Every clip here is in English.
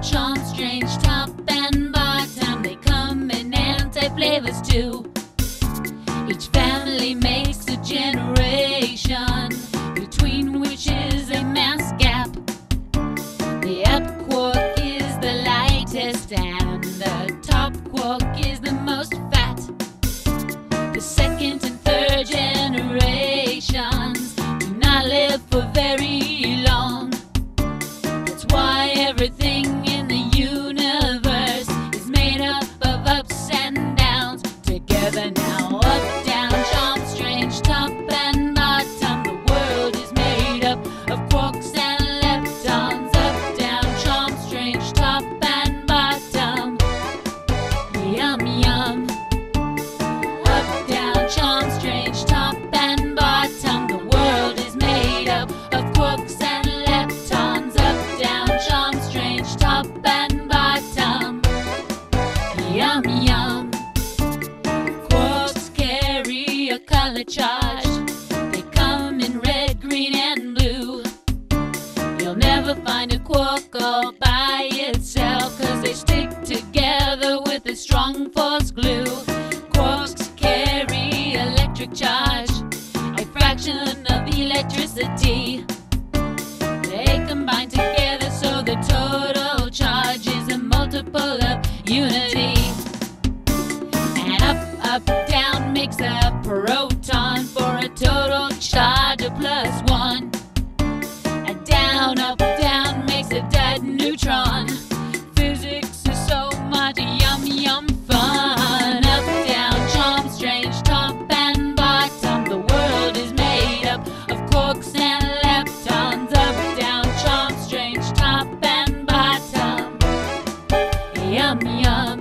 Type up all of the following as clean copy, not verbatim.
bunch on strange top and bottom. They come in anti-flavors too. Each family makes a generation, between which is a mass gap. The up quark is the lightest and the top quark is the most fat. The second and third generations do not live for very long. That's why everything in the universe is made up of ups and downs. Together now, up, down, chomp, strange, top and bottom. The world is made up of quarks and leptons. Up, down, chomp, strange, top and bottom. Yum, yum. Up, down, chomp, strange, top and bottom. The world is made up of quarks and leptons. Up, down, chomp, strange, top and bottom. Yum, yum. Quarks carry a color charge. They come in red, green, and blue. You'll never find a quark all by itself, 'cause they stick together with a strong force glue. Quarks carry electric charge, a fraction of electricity. They combine together so the total charge is a multiple of unity. And up, up, down makes a proton for a total charge of +1. A down, up, down makes a dead neutron. Physics is so much yum, yum fun. Up, down, chomp, strange, top and bottom. The world is made up of quarks and leptons. Up, down, chomp, strange, top and bottom. Yum, yum.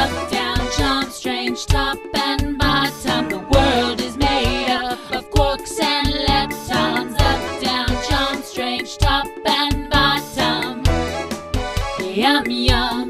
Up, down, chomp, strange, top and bottom. The world is made up of quarks and leptons. Up, down, chomp, strange, top and bottom. Yum, yum.